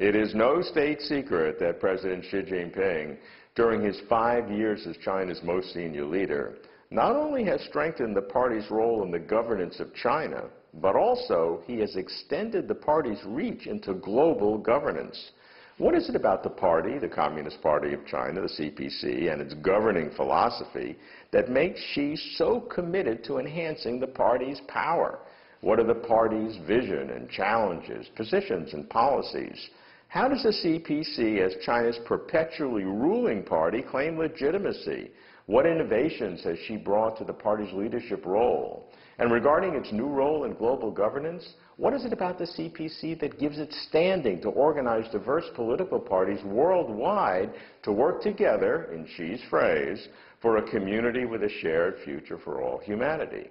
It is no state secret that President Xi Jinping, during his 5 years as China's most senior leader, not only has strengthened the party's role in the governance of China, but also he has extended the party's reach into global governance. What is it about the party, the Communist Party of China, the CPC, and its governing philosophy that makes Xi so committed to enhancing the party's power? What are the party's vision and challenges, positions and policies? How does the CPC, as China's perpetually ruling party, claim legitimacy? What innovations has Xi brought to the party's leadership role? And regarding its new role in global governance, what is it about the CPC that gives it standing to organize diverse political parties worldwide to work together, in Xi's phrase, for a community with a shared future for all humanity?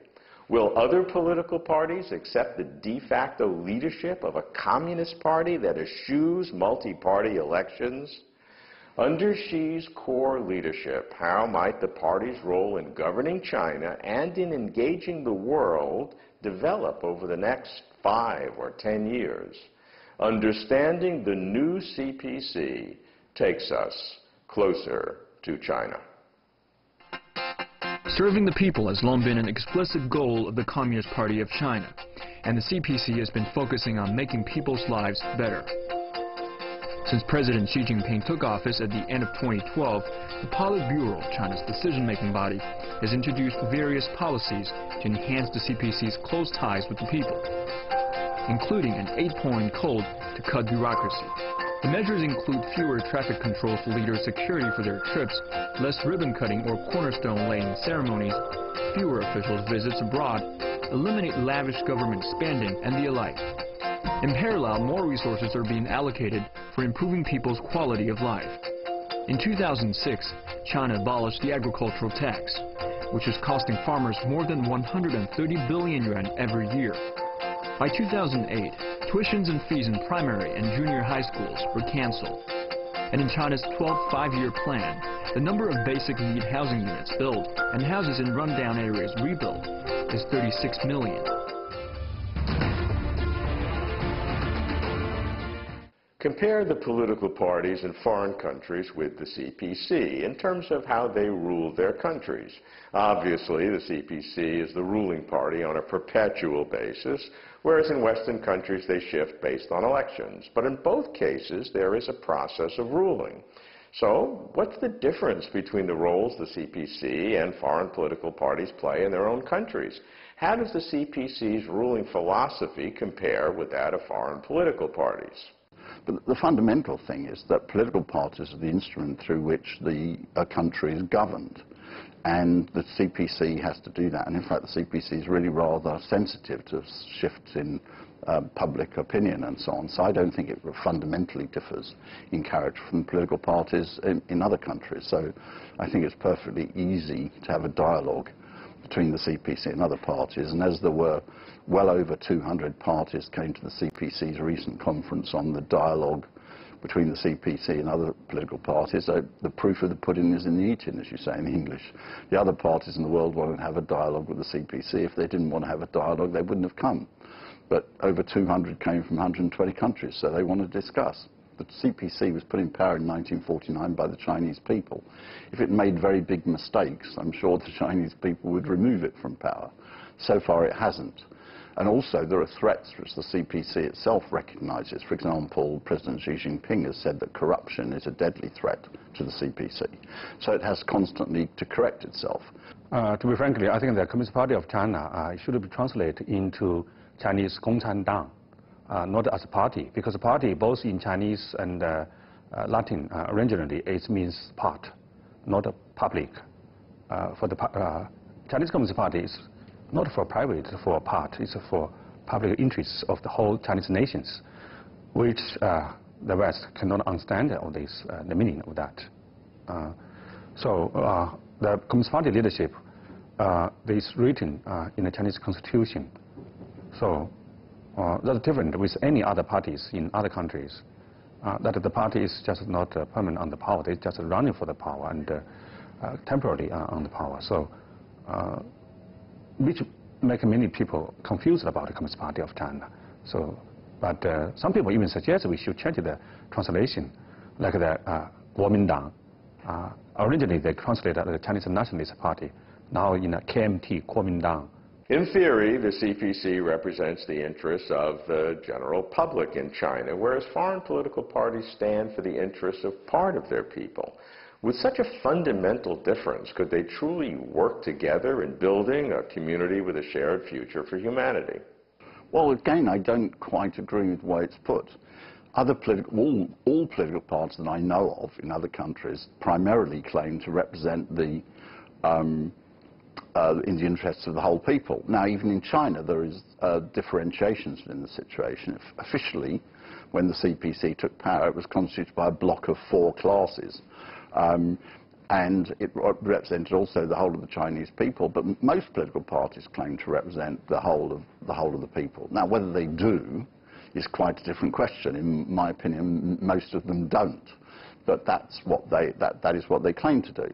Will other political parties accept the de facto leadership of a communist party that eschews multi-party elections? Under Xi's core leadership, how might the party's role in governing China and in engaging the world develop over the next 5 or 10 years? Understanding the new CPC takes us closer to China. Serving the people has long been an explicit goal of the Communist Party of China, and the CPC has been focusing on making people's lives better. Since President Xi Jinping took office at the end of 2012, the Politburo, China's decision-making body, has introduced various policies to enhance the CPC's close ties with the people, including an 8-point code to cut bureaucracy. The measures include fewer traffic controls for leaders' security for their trips, less ribbon-cutting or cornerstone-laying ceremonies, fewer officials' visits abroad, eliminate lavish government spending, and the alike. In parallel, more resources are being allocated for improving people's quality of life. In 2006, China abolished the agricultural tax, which is costing farmers more than 130 billion yuan every year. By 2008, tuitions and fees in primary and junior high schools were cancelled. And in China's 12th five-year plan, the number of basic need housing units built and houses in rundown areas rebuilt is 36 million. Compare the political parties in foreign countries with the CPC in terms of how they rule their countries. Obviously, the CPC is the ruling party on a perpetual basis, whereas in Western countries they shift based on elections. But in both cases, there is a process of ruling. So, what's the difference between the roles the CPC and foreign political parties play in their own countries? How does the CPC's ruling philosophy compare with that of foreign political parties? The fundamental thing is that political parties are the instrument through which a country is governed, and the CPC has to do that. And in fact, the CPC is really rather sensitive to shifts in public opinion and so on. So I don't think it fundamentally differs in character from political parties in other countries. So I think it's perfectly easy to have a dialogue between the CPC and other parties, and as there were well over 200 parties came to the CPC's recent conference on the dialogue between the CPC and other political parties, so the proof of the pudding is in the eating, as you say in English. The other parties in the world wanted to have a dialogue with the CPC. If they didn't want to have a dialogue, they wouldn't have come. But over 200 came from 120 countries, so they want to discuss. The CPC was put in power in 1949 by the Chinese people. If it made very big mistakes, I'm sure the Chinese people would remove it from power. So far it hasn't. And also there are threats which the CPC itself recognises. For example, President Xi Jinping has said that corruption is a deadly threat to the CPC. So it has constantly to correct itself. To be frankly, I think the Communist Party of China should be translated into Chinese Gongchandang. Not as a party, because a party, both in Chinese and Latin originally, it means part, not a public. For the Chinese Communist Party, it's not for private, for a part, it's for public interests of the whole Chinese nations, which the West cannot understand all this, the meaning of that. So the Communist Party leadership is written in the Chinese Constitution. So. That's different with any other parties in other countries. That the party is just not permanent on the power; they're just running for the power and temporarily on the power. So, which make many people confused about the Communist Party of China. So, But some people even suggest we should change the translation, like the Kuomintang. Originally, they translated the Chinese Nationalist Party, now in KMT, Kuomintang. In theory, the CPC represents the interests of the general public in China, whereas foreign political parties stand for the interests of part of their people. With such a fundamental difference, could they truly work together in building a community with a shared future for humanity? Well, again, I don't quite agree with the way it's put. All political parties that I know of in other countries primarily claim to represent the in the interests of the whole people. Now, even in China, there is differentiations in the situation. If officially, when the CPC took power, it was constituted by a block of four classes. And it represented also the whole of the Chinese people, but most political parties claim to represent the whole of the people. Now, whether they do is quite a different question. In my opinion, most of them don't. But that's what that is what they claim to do.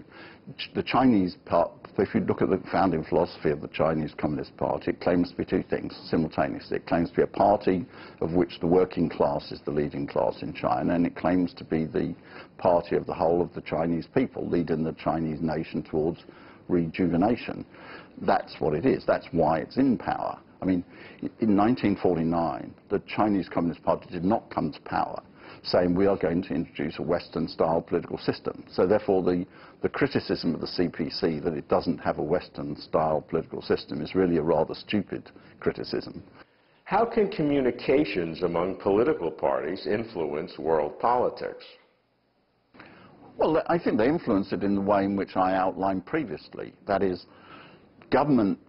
The Chinese part, if you look at the founding philosophy of the Chinese Communist Party, it claims to be two things simultaneously. It claims to be a party of which the working class is the leading class in China, and it claims to be the party of the whole of the Chinese people, leading the Chinese nation towards rejuvenation. That's what it is. That's why it's in power. I mean, in 1949, the Chinese Communist Party did not come to power saying we are going to introduce a Western-style political system. So therefore the criticism of the CPC that it doesn't have a Western-style political system is really a rather stupid criticism. How can communications among political parties influence world politics? Well, I think they influence it in the way in which I outlined previously. That is, government,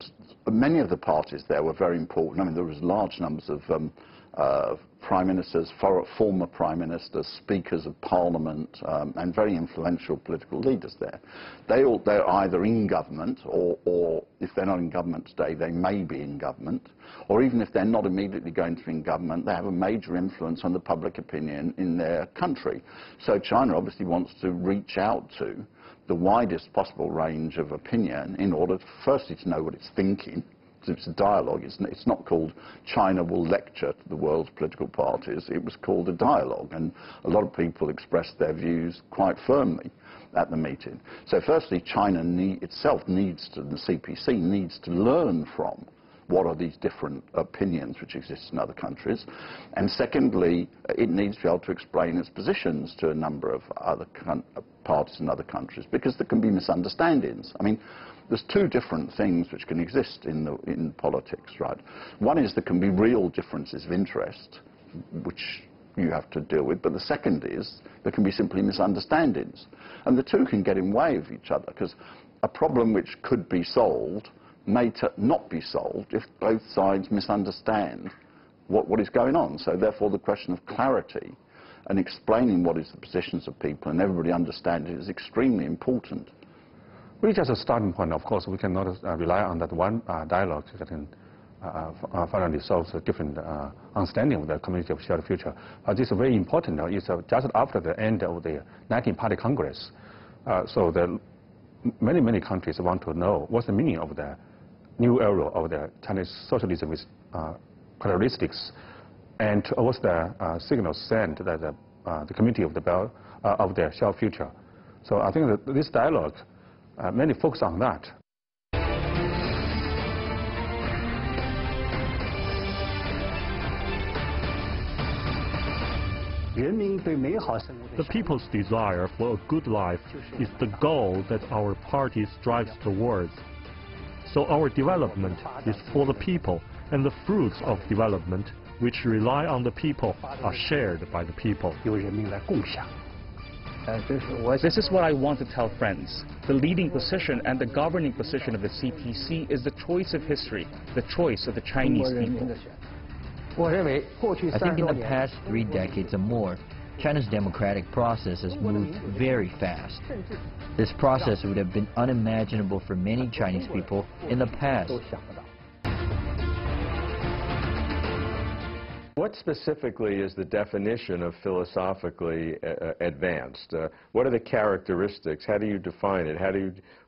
many of the parties there were very important. I mean, there was large numbers of prime ministers, former prime ministers, speakers of parliament, and very influential political leaders there. They're either in government, or if they're not in government today, they may be in government, or even if they're not immediately going to be in government, they have a major influence on the public opinion in their country. So China obviously wants to reach out to the widest possible range of opinion in order, firstly, to know what it's thinking. It's a dialogue. It's not called China will lecture to the world's political parties. It was called a dialogue, and a lot of people expressed their views quite firmly at the meeting. So firstly, China the CPC needs to learn from what are these different opinions which exist in other countries, and secondly, it needs to be able to explain its positions to a number of other parties in other countries, because there can be misunderstandings. I mean, there's two different things which can exist in politics, right? One is there can be real differences of interest, which you have to deal with, but the second is there can be simply misunderstandings. And the two can get in the way of each other, because a problem which could be solved may not be solved if both sides misunderstand what is going on. So therefore the question of clarity and explaining what is the positions of people and everybody understanding it is extremely important. Well, it's just a starting point. Of course, we cannot rely on that one dialogue that can finally solve the different understanding of the community of shared future. This is very important. It's just after the end of the 19th Party Congress. So the many countries want to know what's the meaning of the new era of the Chinese socialism with characteristics, and what's the signal sent that the community of the shared future. So I think that this dialogue. Many focus on that. The people's desire for a good life is the goal that our party strives towards. So our development is for the people, and the fruits of development, which rely on the people, are shared by the people. This is what I want to tell friends. The leading position and the governing position of the CPC is the choice of history, the choice of the Chinese people. I think in the past 3 decades or more, China's democratic process has moved very fast. This process would have been unimaginable for many Chinese people in the past. What specifically is the definition of philosophically advanced? What are the characteristics? How do you define it?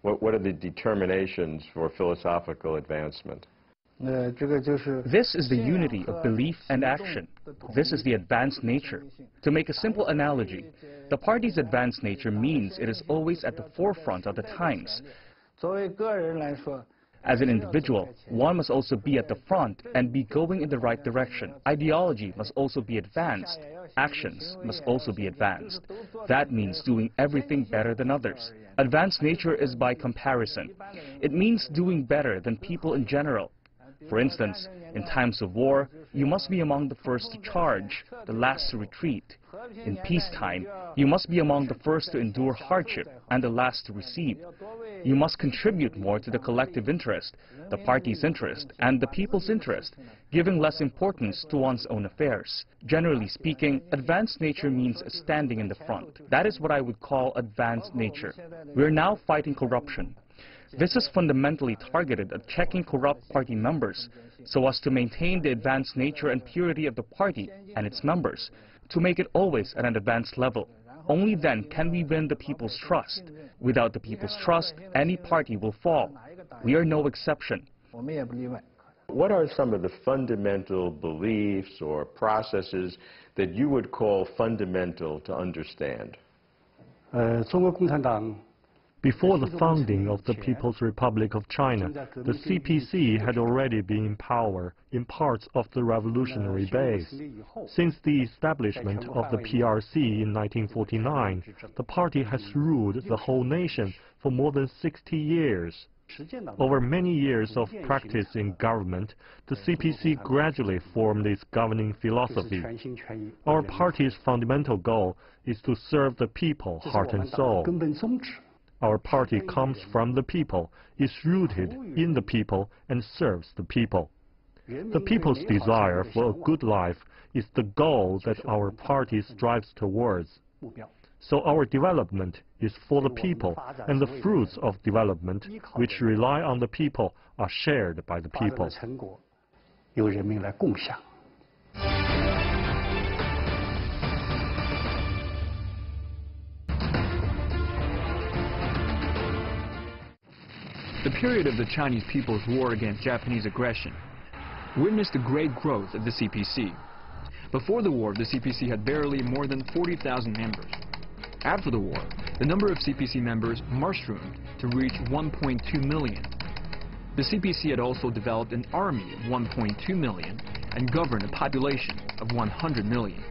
What are the determinations for philosophical advancement? This is the unity of belief and action. This is the advanced nature. To make a simple analogy, the party's advanced nature means it is always at the forefront of the times. As an individual, one must also be at the front and be going in the right direction. Ideology must also be advanced. Actions must also be advanced. That means doing everything better than others. Advanced nature is by comparison. It means doing better than people in general. For instance, in times of war, you must be among the first to charge, the last to retreat. In peacetime, you must be among the first to endure hardship and the last to receive. You must contribute more to the collective interest, the party's interest, and the people's interest, giving less importance to one's own affairs. Generally speaking, advanced nature means standing in the front. That is what I would call advanced nature. We are now fighting corruption. This is fundamentally targeted at checking corrupt party members so as to maintain the advanced nature and purity of the party and its members, to make it always at an advanced level. Only then can we win the people's trust. Without the people's trust, any party will fall. We are no exception. What are some of the fundamental beliefs or processes that you would call fundamental to understand? Before the founding of the People's Republic of China, the CPC had already been in power in parts of the revolutionary base. Since the establishment of the PRC in 1949, the party has ruled the whole nation for more than 60 years. Over many years of practice in government, the CPC gradually formed its governing philosophy. Our party's fundamental goal is to serve the people heart and soul. Our party comes from the people, is rooted in the people, and serves the people. The people's desire for a good life is the goal that our party strives towards. So our development is for the people, and the fruits of development, which rely on the people, are shared by the people. The period of the Chinese People's War against Japanese aggression witnessed the great growth of the CPC. Before the war, the CPC had barely more than 40,000 members. After the war, the number of CPC members mushroomed to reach 1.2 million. The CPC had also developed an army of 1.2 million and governed a population of 100 million.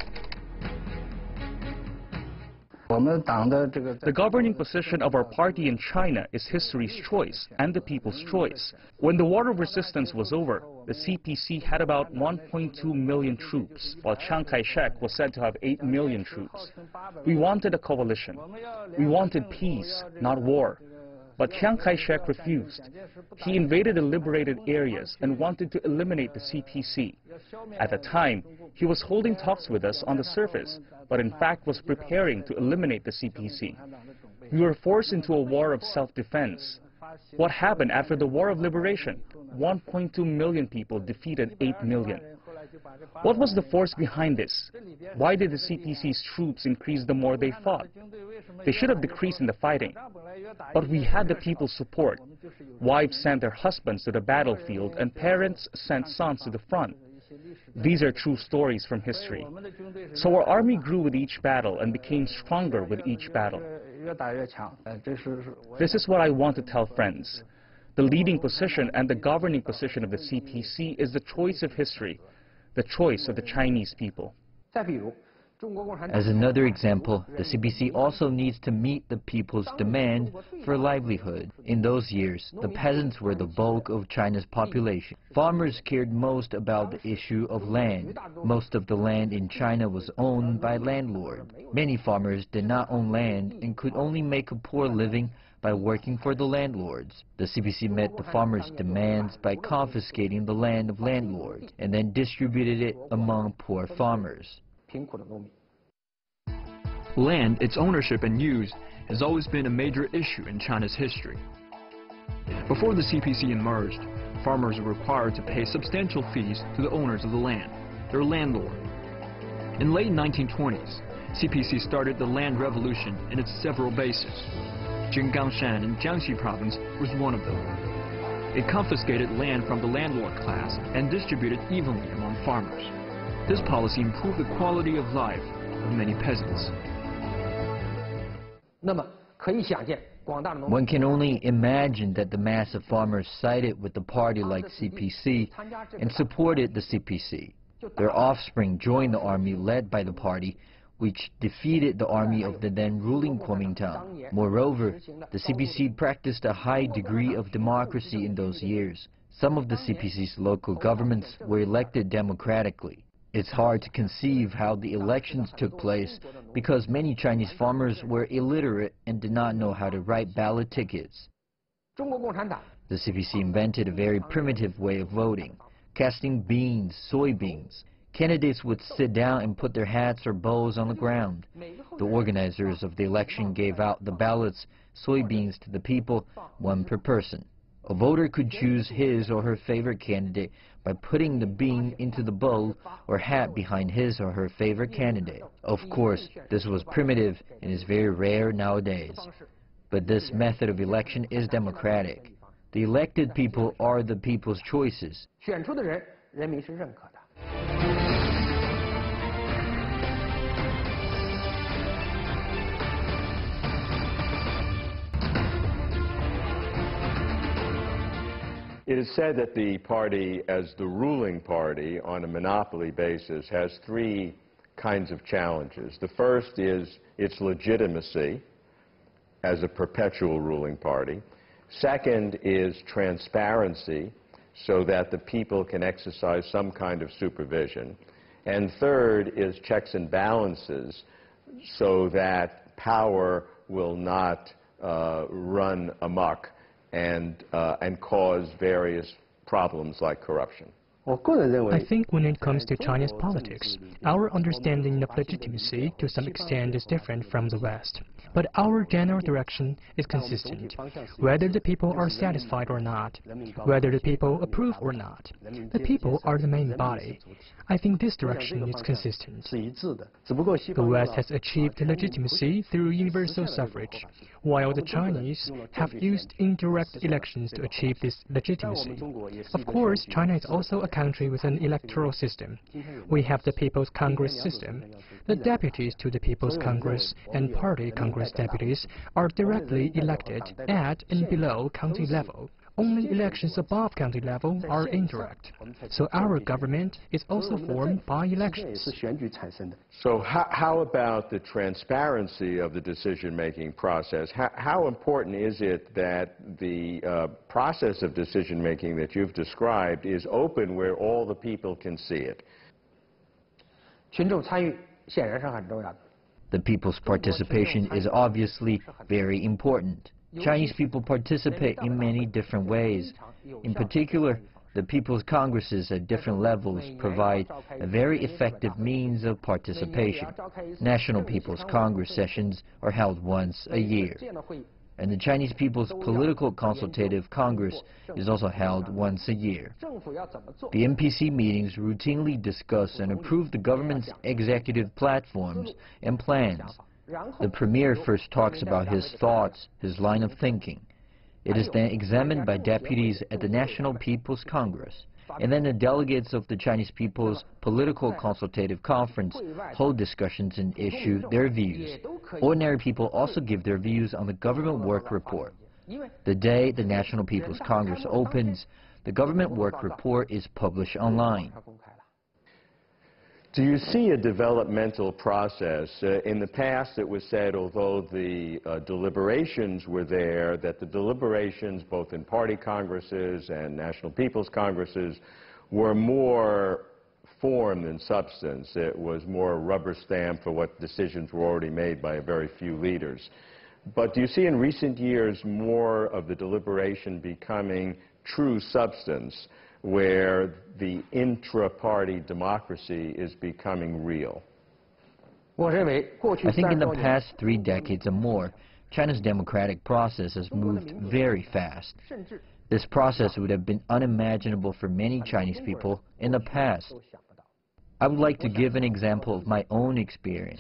The governing position of our party in China is history's choice and the people's choice. When the War of Resistance was over, the CPC had about 1.2 million troops, while Chiang Kai-shek was said to have 8 million troops. We wanted a coalition. We wanted peace, not war. But Chiang Kai-shek refused. He invaded the liberated areas and wanted to eliminate the CPC. At the time, he was holding talks with us on the surface, but in fact was preparing to eliminate the CPC. We were forced into a war of self-defense. What happened after the War of Liberation? 1.2 million people defeated 8 million. What was the force behind this? Why did the CPC's troops increase the more they fought? They should have decreased in the fighting. But we had the people's support. Wives sent their husbands to the battlefield and parents sent sons to the front. These are true stories from history. So our army grew with each battle and became stronger with each battle. This is what I want to tell friends. The leading position and the governing position of the CPC is the choice of history, the choice of the Chinese people. As another example, the CPC also needs to meet the people's demand for livelihood. In those years, the peasants were the bulk of China's population. Farmers cared most about the issue of land. Most of the land in China was owned by landlords. Many farmers did not own land and could only make a poor living by working for the landlords. The CPC met the farmers' demands by confiscating the land of landlords and then distributed it among poor farmers. Land, its ownership and use, has always been a major issue in China's history. Before the CPC emerged, farmers were required to pay substantial fees to the owners of the land, their landlord. In late 1920s, CPC started the land revolution in its several bases. Jinggangshan in Jiangxi province was one of them. It confiscated land from the landlord class and distributed evenly among farmers. This policy improved the quality of life of many peasants. One can only imagine that the mass of farmers sided with a party like CPC and supported the CPC. Their offspring joined the army led by the party, which defeated the army of the then ruling Kuomintang. Moreover, the CPC practiced a high degree of democracy in those years. Some of the CPC's local governments were elected democratically. It's hard to conceive how the elections took place because many Chinese farmers were illiterate and did not know how to write ballot tickets. The CPC invented a very primitive way of voting, casting beans, soybeans. Candidates would sit down and put their hats or bowls on the ground. The organizers of the election gave out the ballots, soybeans, to the people, one per person. A voter could choose his or her favorite candidate by putting the bean into the bowl or hat behind his or her favorite candidate. Of course, this was primitive and is very rare nowadays. But this method of election is democratic. The elected people are the people's choices. It is said that the party, as the ruling party on a monopoly basis, has three kinds of challenges. The first is its legitimacy as a perpetual ruling party. Second is transparency, so that the people can exercise some kind of supervision. And third is checks and balances, so that power will not run amok and cause various problems like corruption. I think when it comes to China's politics, our understanding of legitimacy to some extent is different from the West. But our general direction is consistent, whether the people are satisfied or not, whether the people approve or not. The people are the main body. I think this direction is consistent. The West has achieved legitimacy through universal suffrage, while the Chinese have used indirect elections to achieve this legitimacy. Of course, China is also a country with an electoral system. We have the People's Congress system. The deputies to the People's Congress and Party Congress deputies are directly elected at and below county level. Only elections above county level are indirect. So our government is also formed by elections. So how about the transparency of the decision-making process? How important is it that the process of decision-making that you've described is open where all the people can see it? The people's participation is obviously very important. Chinese people participate in many different ways. In particular, the People's Congresses at different levels provide a very effective means of participation. National People's Congress sessions are held once a year, and the Chinese People's Political Consultative Congress is also held once a year. The MPC meetings routinely discuss and approve the government's executive platforms and plans. The premier first talks about his thoughts, his line of thinking. It is then examined by deputies at the National People's Congress, and then the delegates of the Chinese People's Political Consultative Conference hold discussions and issue their views. Ordinary people also give their views on the government work report. The day the National People's Congress opens, the government work report is published online. Do you see a developmental process? In the past it was said, although the deliberations were there, that the deliberations both in party congresses and National People's Congresses were more form than substance. It was more a rubber stamp for what decisions were already made by a very few leaders. But do you see in recent years more of the deliberation becoming true substance, where the intra-party democracy is becoming real? I think in the past 3 decades or more, China's democratic process has moved very fast. This process would have been unimaginable for many Chinese people in the past. I would like to give an example of my own experience.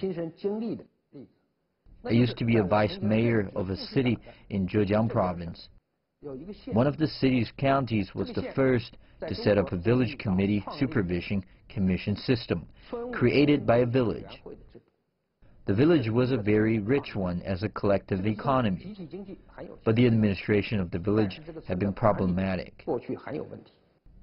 I used to be a vice mayor of a city in Zhejiang Province. One of the city's counties was the first to set up a village committee supervision commission system created by a village. The village was a very rich one as a collective economy, but the administration of the village had been problematic.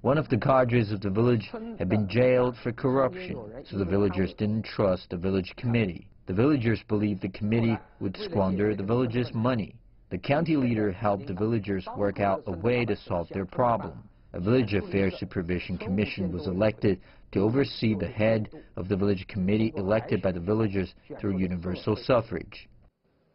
One of the cadres of the village had been jailed for corruption, so the villagers didn't trust the village committee. The villagers believed the committee would squander the village's money. The county leader helped the villagers work out a way to solve their problem. A village affairs supervision commission was elected to oversee the head of the village committee elected by the villagers through universal suffrage.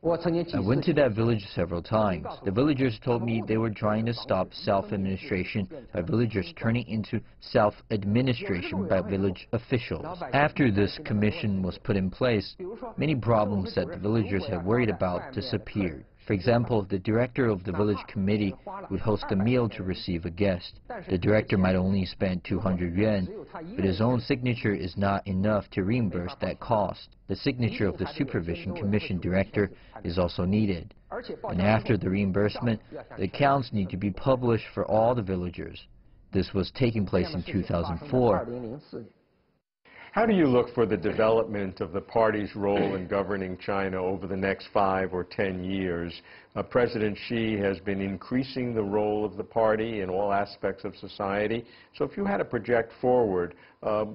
I went to that village several times. The villagers told me they were trying to stop self-administration by villagers turning into self-administration by village officials. After this commission was put in place, many problems that the villagers had worried about disappeared. For example, the director of the village committee would host a meal to receive a guest. The director might only spend 200 yuan, but his own signature is not enough to reimburse that cost. The signature of the supervision commission director is also needed. And after the reimbursement, the accounts need to be published for all the villagers. This was taking place in 2004. How do you look for the development of the party's role in governing China over the next 5 or 10 years? President Xi has been increasing the role of the party in all aspects of society. So if you had to project forward,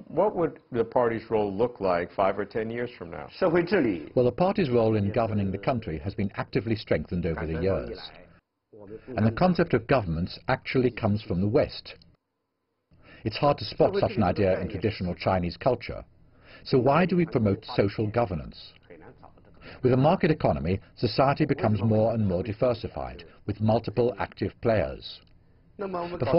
what would the party's role look like 5 or 10 years from now? Well, the party's role in governing the country has been actively strengthened over the years. And the concept of governments actually comes from the West. It's hard to spot such an idea in traditional Chinese culture. So why do we promote social governance? With a market economy, society becomes more and more diversified, with multiple active players. Before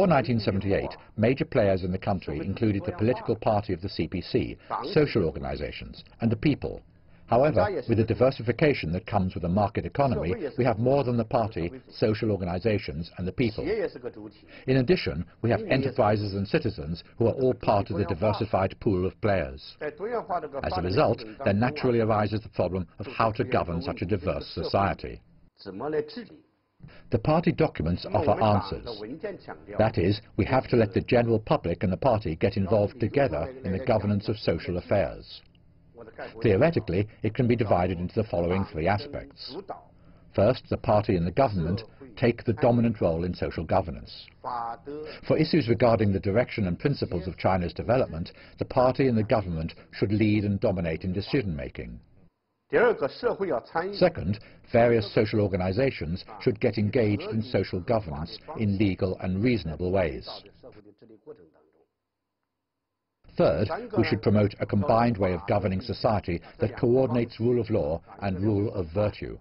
1978, major players in the country included the political party of the CPC, social organizations, and the people. However, with the diversification that comes with a market economy, we have more than the party, social organizations, and the people. In addition, we have enterprises and citizens who are all part of the diversified pool of players. As a result, there naturally arises the problem of how to govern such a diverse society. The party documents offer answers. That is, we have to let the general public and the party get involved together in the governance of social affairs. Theoretically, it can be divided into the following 3 aspects. First, the party and the government take the dominant role in social governance. For issues regarding the direction and principles of China's development, the party and the government should lead and dominate in decision-making. Second, various social organizations should get engaged in social governance in legal and reasonable ways. Third, we should promote a combined way of governing society that coordinates rule of law and rule of virtue.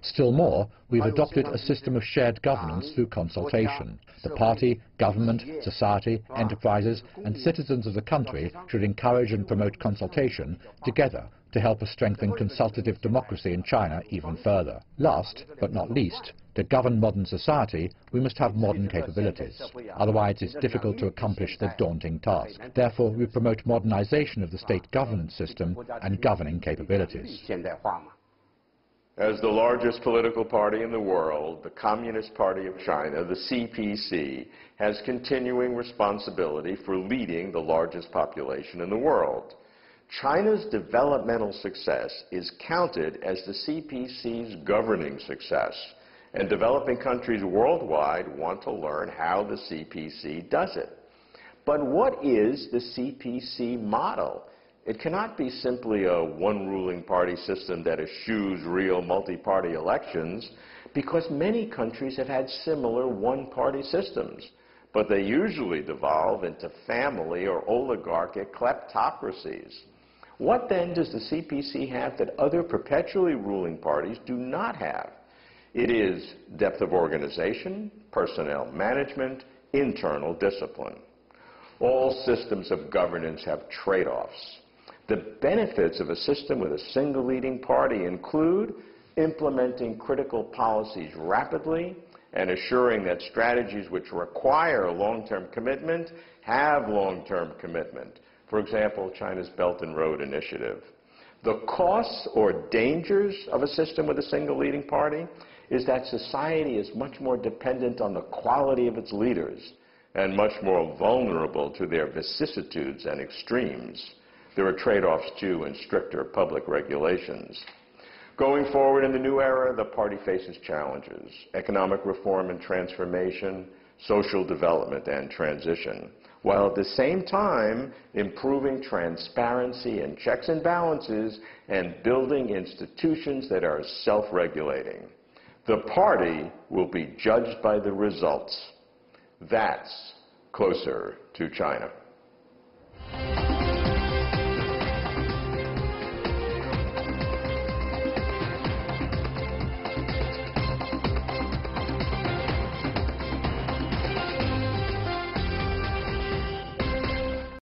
Still more, we've adopted a system of shared governance through consultation. The party, government, society, enterprises, and citizens of the country should encourage and promote consultation together to help us strengthen consultative democracy in China even further. Last, but not least, to govern modern society, we must have modern capabilities. Otherwise, it's difficult to accomplish the daunting task. Therefore, we promote modernization of the state governance system and governing capabilities. As the largest political party in the world, the Communist Party of China, the CPC, has continuing responsibility for leading the largest population in the world. China's developmental success is counted as the CPC's governing success. And developing countries worldwide want to learn how the CPC does it. But what is the CPC model? It cannot be simply a one-ruling party system that eschews real multi-party elections, because many countries have had similar one-party systems, but they usually devolve into family or oligarchic kleptocracies. What then does the CPC have that other perpetually ruling parties do not have? It is depth of organization, personnel management, internal discipline. All systems of governance have trade-offs. The benefits of a system with a single leading party include implementing critical policies rapidly and assuring that strategies which require long-term commitment have long-term commitment. For example, China's Belt and Road Initiative. The costs or dangers of a system with a single leading party is that society is much more dependent on the quality of its leaders and much more vulnerable to their vicissitudes and extremes. There are trade-offs, too, in stricter public regulations. Going forward in the new era, the party faces challenges: economic reform and transformation, social development and transition, while at the same time improving transparency and checks and balances and building institutions that are self-regulating. The party will be judged by the results. That's closer to China.